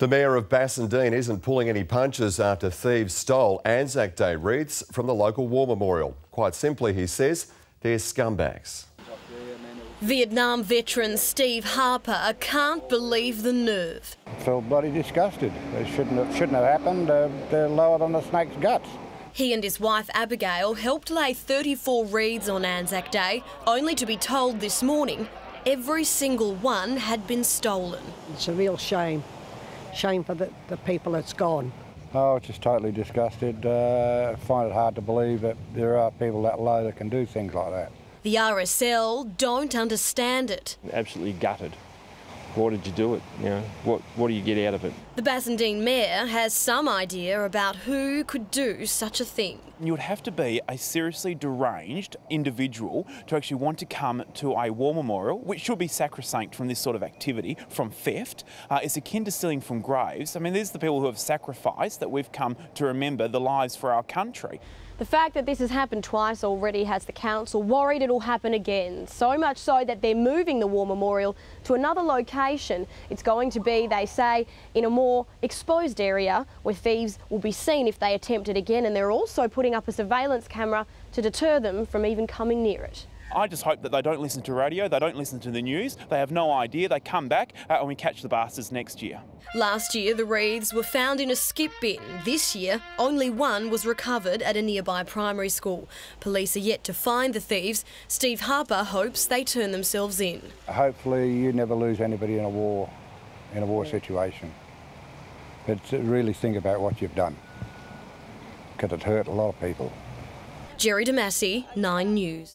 The Mayor of Bassendean isn't pulling any punches after thieves stole Anzac Day wreaths from the local war memorial. Quite simply, he says, they're scumbags. Vietnam veteran Steve Harper can't believe the nerve. I feel bloody disgusted. It shouldn't have happened. They're lower than a snake's guts. He and his wife Abigail helped lay 34 wreaths on Anzac Day, only to be told this morning every single one had been stolen. It's a real shame. Shame for the people that's gone. Oh, just totally disgusted. I find it hard to believe that there are people that low that can do things like that. The RSL don't understand it. Absolutely gutted. Why did you do it? You know, what do you get out of it? The Bassendean Mayor has some idea about who could do such a thing. You would have to be a seriously deranged individual to actually want to come to a war memorial, which should be sacrosanct from this sort of activity, from theft. It's akin to stealing from graves. I mean, these are the people who have sacrificed that we've come to remember the lives for our country. The fact that this has happened twice already has the council worried it'll happen again, so much so that they're moving the war memorial to another location. It's going to be, they say, in a more exposed area where thieves will be seen if they attempt it again, and they're also putting up a surveillance camera to deter them from even coming near it. I just hope that they don't listen to radio, they don't listen to the news, they have no idea, they come back and we catch the bastards next year. Last year, the wreaths were found in a skip bin. This year, only one was recovered at a nearby primary school. Police are yet to find the thieves. Steve Harper hopes they turn themselves in. Hopefully you never lose anybody in a war situation. But really think about what you've done, because it hurt a lot of people. Jerry DeMassi, 9 News.